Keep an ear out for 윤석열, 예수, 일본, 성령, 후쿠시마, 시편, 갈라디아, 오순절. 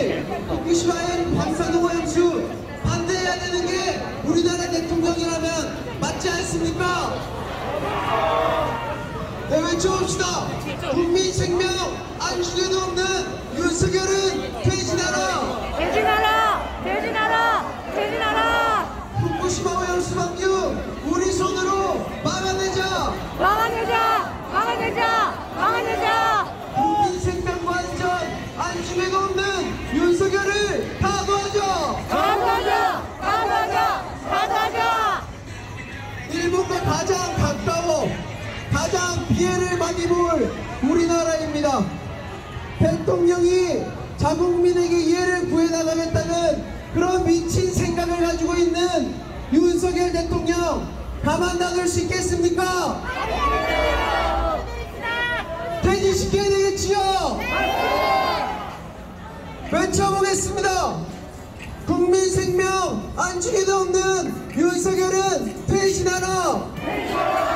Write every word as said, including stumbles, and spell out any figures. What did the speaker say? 사실 후쿠시마의 방사능 오염수 반대해야 되는 게 우리나라 대통령이라면 맞지 않습니까? 네, 외쳐봅시다. 국민 생명 안중에도 없는 윤석열은 돼지나라! 돼지나라! 돼지나라! 돼지나라! 후쿠시마 오염수 방류 우리 손으로 막아내자! 막아내자! 막아내자! 막아내자! 국민 생명과 안전 안중에도 없는 윤석열을 타도하자! 타도하자! 타도하자! 타도하자! 일본과 가장 가까워 가장 피해를 많이 볼 우리나라입니다. 대통령이 자국민에게 이해를 구해나가겠다는 그런 미친 생각을 가지고 있는 윤석열 대통령 가만 놔둘 수 있겠습니까? 퇴진시켜야 되겠지요? 외쳐보겠습니다. 국민 생명 안중에도 없는 윤석열은 퇴진하라.